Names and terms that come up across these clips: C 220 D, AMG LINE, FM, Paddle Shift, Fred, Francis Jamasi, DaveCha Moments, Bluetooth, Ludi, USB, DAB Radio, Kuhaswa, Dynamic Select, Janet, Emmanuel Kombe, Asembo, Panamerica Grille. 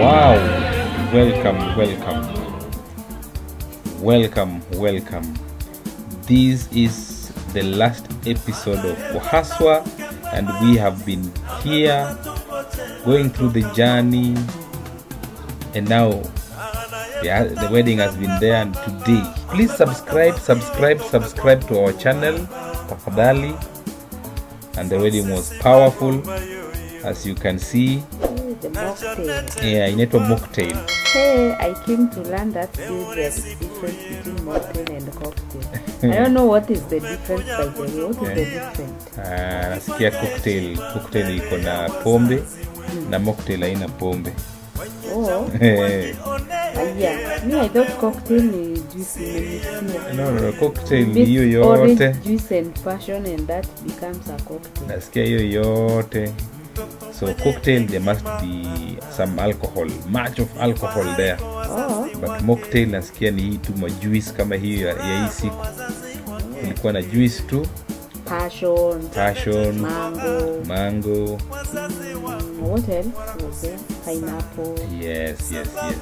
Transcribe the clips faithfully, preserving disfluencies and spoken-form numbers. Wow, welcome, welcome, welcome, welcome. This is the last episode of Kuhaswa, and we have been here going through the journey, and now the, the wedding has been there. And today, please subscribe, subscribe, subscribe to our channel, Tafadhali. And the wedding was powerful, as you can see. The mocktail. Yeah, I need a mocktail. Hey, I came to learn that there's a difference between mocktail and cocktail. I don't know what is the difference, by the way. What is yeah. the difference? Ah, nasikia cocktail. Cocktail iko na pombe, hmm. na mocktail haina pombe. Oh. Yeah. Me, I thought cocktail ni juice ni. No, no, no, cocktail ni hiyo yote. Orange juice and passion, and that becomes a cocktail. Nasikia hiyo yote. So cocktail, there must be some alcohol, much of alcohol there. Oh. But mocktail nasikia ni hii tu majuice kama hii ya hii siku. Ilikuwa na juice tu. Passion. Passion. Mango. Mango. Mm, what else? Okay. Pineapple. Yes, yes, yes.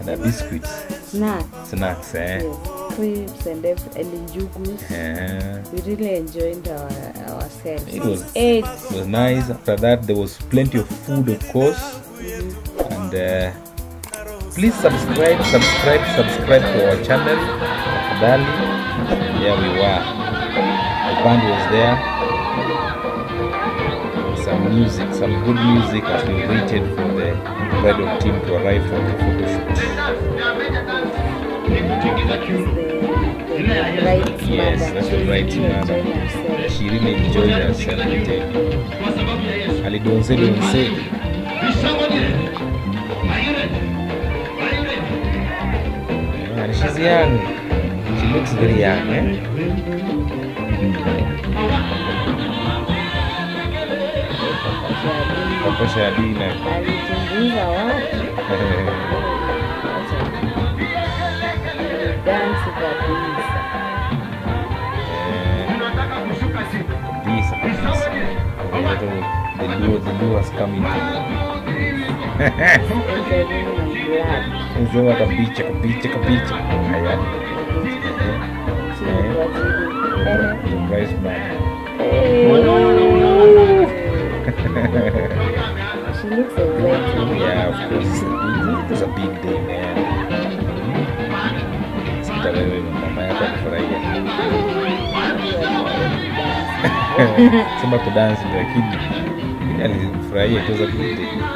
And a biscuit. Snacks. Snacks, eh? Yes. Crisps and njugus. Yeah. We really enjoyed our, ourselves. It was, it was nice. After that, there was plenty of food, of course. Mm-hmm. And uh, please subscribe, subscribe, subscribe to our channel. Tafadhali. There we were. The band was there. Some music, some good music as we waited for the bridal team to arrive for the photo shoot. Yes, that's the right mother. She really enjoyed herself. Ali don't say, don't say. And she's young. She looks very young, eh? Dance kwa kabisa. Kabisa, kabisa. The new, the new has come in. Enjoy the beach, the beach, the beach. Haya. Guys, man. She looks amazing. Yeah, of course. It's a big day, man.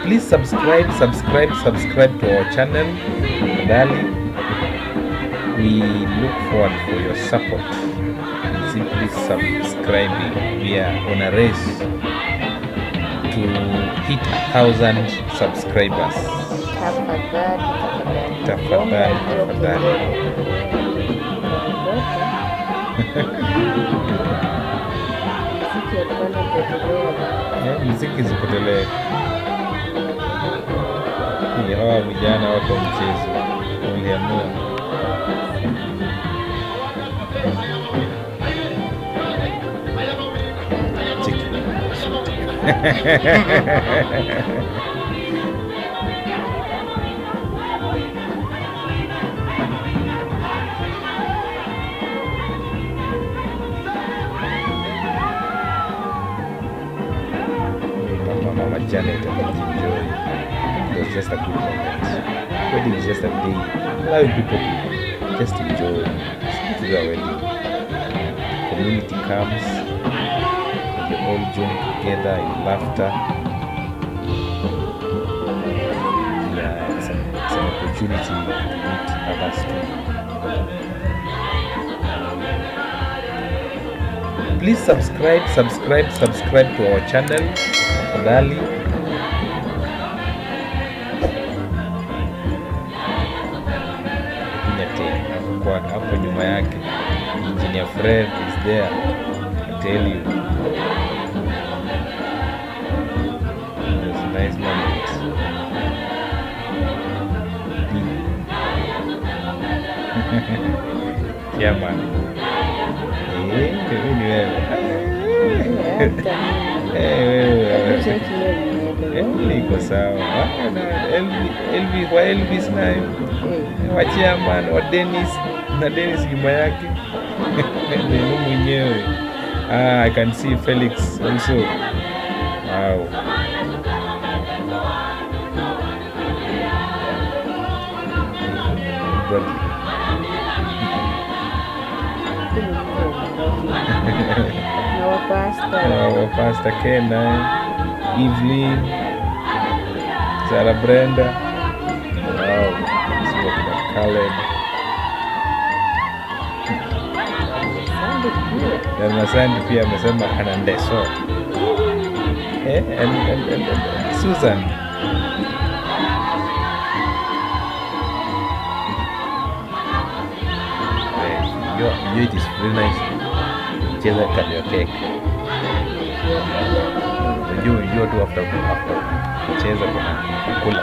Please subscribe, subscribe, subscribe to our channel, Tafadhali. We look forward for your support and simply subscribing. We are on a race to hit a thousand subscribers. Tafadhali, tafadhali, tafadhali. Muziki zipotelee. Ni hawa vijana wako mchezo. Waliamua. Mama Janet, enjoy. It was just a good moment. Wedding is just a day. Allowing people to just enjoy. It's a wedding. The community comes. We all join together in laughter. Yeah, it's, a, it's an opportunity to meet others too. Please subscribe, subscribe, subscribe to our channel. Tafadhali. Kwa hapo nyuma yake, Engineer Fred is there. I tell you. Nice moment. Yeah, man. Hey, I can see Felix also. Wow. Our pastor, our pastor Kenai, Evelyn, Sarah Brenda, wow, let's look at Caleb. And my son, if you have a son, and Susan. Your, your, it is very nice. Just cut your cake. You, you do after after. Just cool.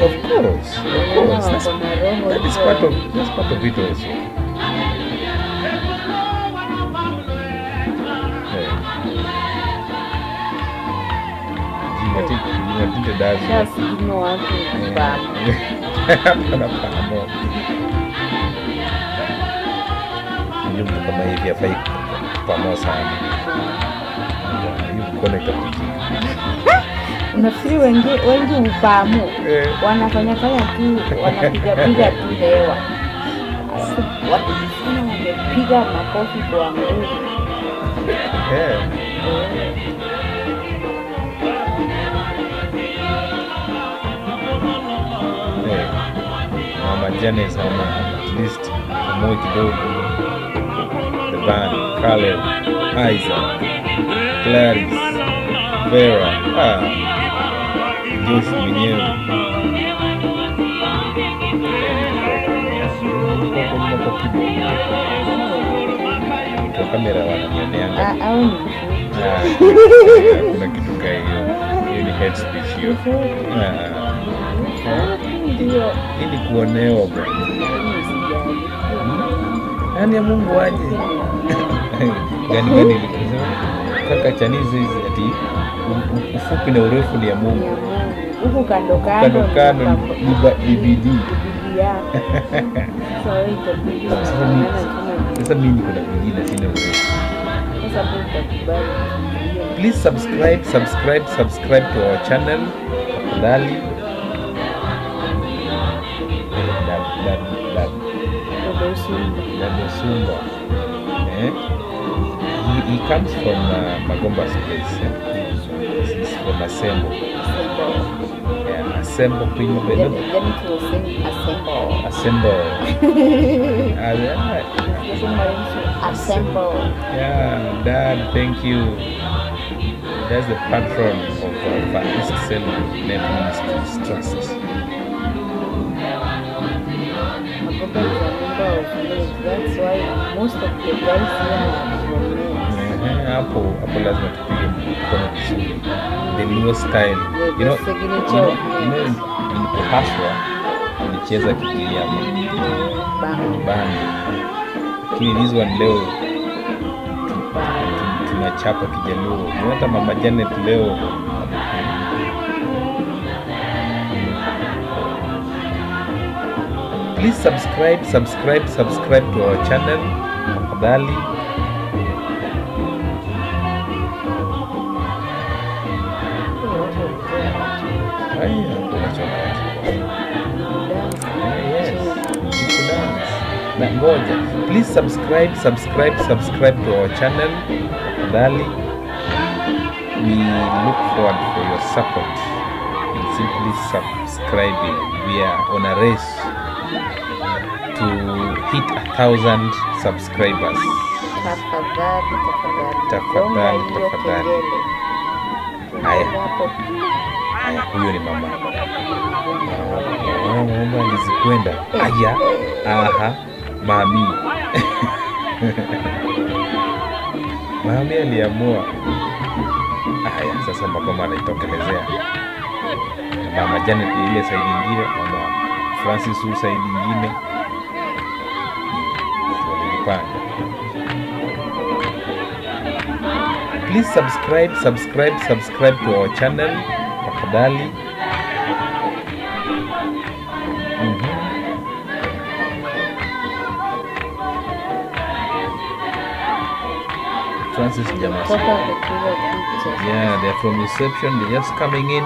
Of course, of course. That's, that is part of that's part of it also. Yeah. I think I think it does. Yes, you know I think. Nafikiri wengi wengi ufahamu wanafanya kaya tu wanapiga piga tu hewa wakipiga makofi kwa Mungu. Janet, at least more kidogo. The band, Caleb, Isaac, Clarice, Vera, ah, Josh Miniel. Kwa kamera wananiona. Ah, ah. Kuna kitu kaya hiyo ni head speech hiyo. Ah. Ili kuonewa bro. Yaani ya Mungu aje. Gani gani likizo. Kaka chanizi hizi ati ufupi na urefu ni ya Mungu. Huko kando kando. Kando kando ni bidii. Yeah. Sorry to be. Sasa mimi kuna kingine sina urefu. Sasa tutakubali. Please subscribe, subscribe, subscribe to our channel. Tafadhali. Sumba. Eh? He, he comes from uh, Magomba's place. Eh? He's from Asembo. Yeah, Asembo. Asembo Queen Beno. Let me close in Asembo. Asembo. Alright. Asembo. Yeah, Dad, thank you. That's the platform of Francis Jamasi Ministries Trust. That's why most of the guys here are from the new style. You know, in Kuhaswa, wanacheza kikilia band. Lakini this one leo tunachapa kijaluo. Hata Mama Janet leo please subscribe, subscribe, subscribe to our channel. Abali. Yes. Please subscribe, subscribe, subscribe to our channel. Abali. We look forward for your support in simply subscribing. We are on a race to hit a thousand subscribers. Tafadhali, tafadhali, tafadhali. Haya, haya, huyo ni mama. Mama alizikwenda. Haya, aha, mami. Mami aliamua. Haya, sasa mama anaitokelezea. Mama Janet ile side nyingine, mama Francis side nyingine. Please subscribe, subscribe, subscribe to our channel. Tafadhali. Mm-hmm. Francis Jamasi. Yeah, they're from reception. They're just coming in.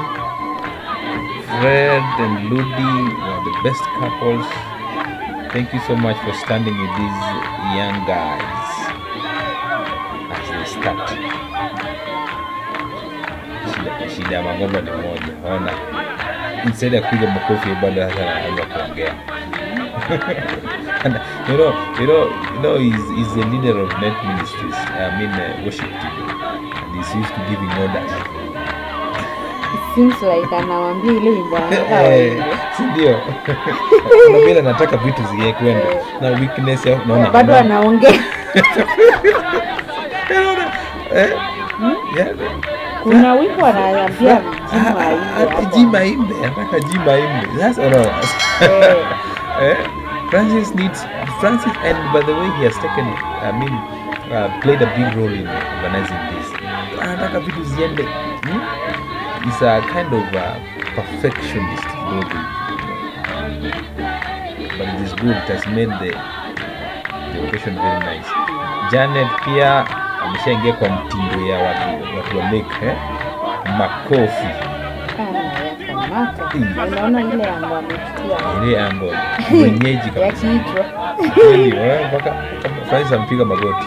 Fred and Ludi are the best couples. Thank you so much for standing with these young guys as they start. Shida magomba ni moja. Ona. Instead ya kuja makofi bado hata anaanza kuongea. You know, you know, you know he's, he's the leader of Net Ministries. I mean uh, worship team. And he's used to giving orders. It seems like anawaambia ile wimbo anawaambia. Ndio. Kuna vile nataka vitu ziye kwenda. Na weakness yao naona. Bado anaongea. Eh? Kuna wimbo anaambia jima imbe. Atijima imbe, nataka jima imbe. That's all. Eh? Francis needs Francis and by the way he has taken I mean uh, played a big role in organizing this. Anataka vitu ziende. It's a kind of uh, perfectionist building. But this group has made the, the location very nice. Janet pia ameshaingia kwa mtindo ya watu watu wa make eh? Makofi. Unaona ile ambayo ametia. Ile ambayo mwenyeji kabisa. Yaani wewe mpaka Francis ampiga magoti.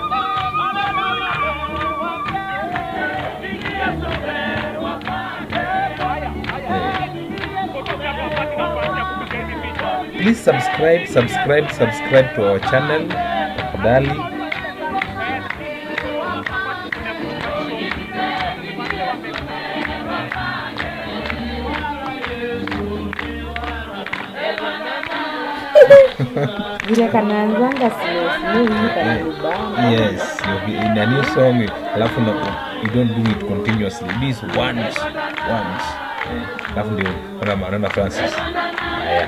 Please subscribe, subscribe, subscribe to our channel. Tafadhali. Yes, in a new song, you don't do it continuously. This once, once. Alafu ndio Rama Francis. Haya.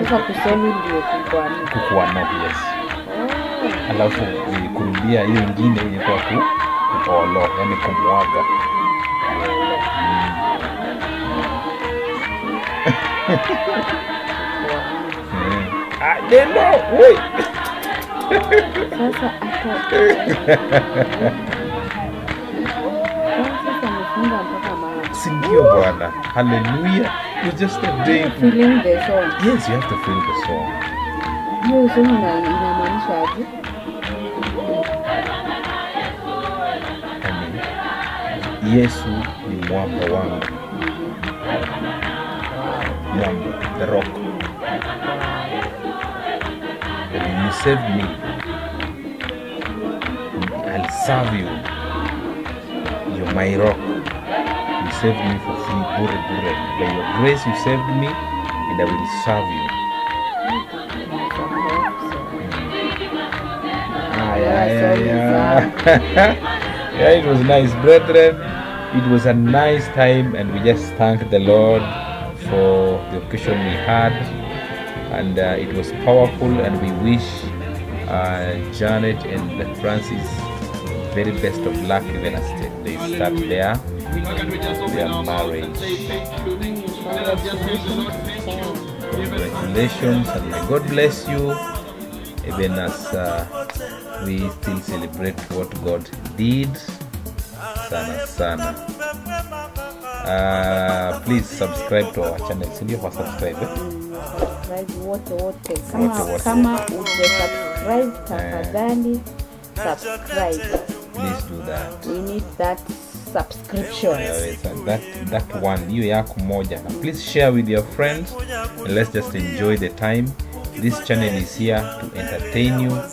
Sasa kusema ndio kukuana kukuana yes. Alafu kurudia hiyo nyingine yenye kwa ku polo yani kumwaga. Ah, deno, wait. Sasa aka Singio Bwana. Hallelujah. It's just a day. Feeling the song. Yes, you have to feel the song. You sing in a Yesu ni mwamba wangu. Mwamba, the rock. And you saved me. I'll serve you. You're my rock. Saved me for free, bure, bure. By your grace you saved me, and I will serve you. Ah, yeah, yeah, yeah. Yeah, it was nice, brethren. It was a nice time, and we just thank the Lord for the occasion we had, and uh, it was powerful. And we wish uh, Janet and Francis very best of luck, even as they start there. Their marriage. Congratulations, and may God bless you, even as uh, we still celebrate what God did. Sana sana. Uh, please subscribe to our channel. Send you for subscribe. Subscribe. Please do that. We need that subscription. Yes, and that that one you yako moja. Please share with your friends, and let's just enjoy the time. This channel is here to entertain you, to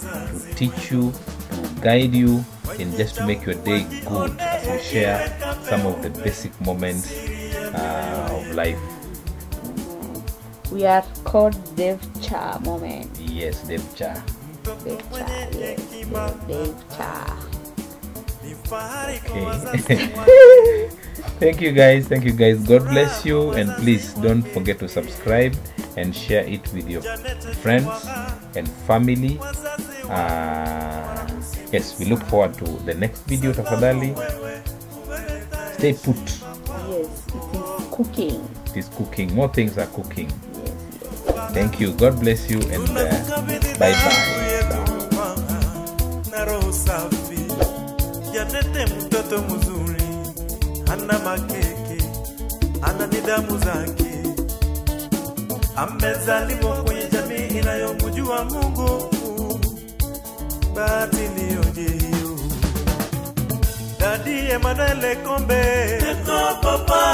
teach you, to guide you, and just to make your day good as we share some of the basic moments uh, of life. We are called DaveCha Moments. Yes, DaveCha. DaveCha, yes, DaveCha. Okay. Thank you guys, thank you guys. God bless you, and please don't forget to subscribe and share it with your friends and family. Uh, yes, we look forward to the next video. Tafadhali, stay put. Yes, it is cooking. It is cooking. More things are cooking. Thank you. God bless you, and uh, bye bye. Janete mtoto mzuri, hana makeke, hana nidhamu zake. Amezaliwa kwenye jamii inayomjua Mungu, bahati ndiyoje hiyo. Daddy Emmanuel Kombe, Eko Papa.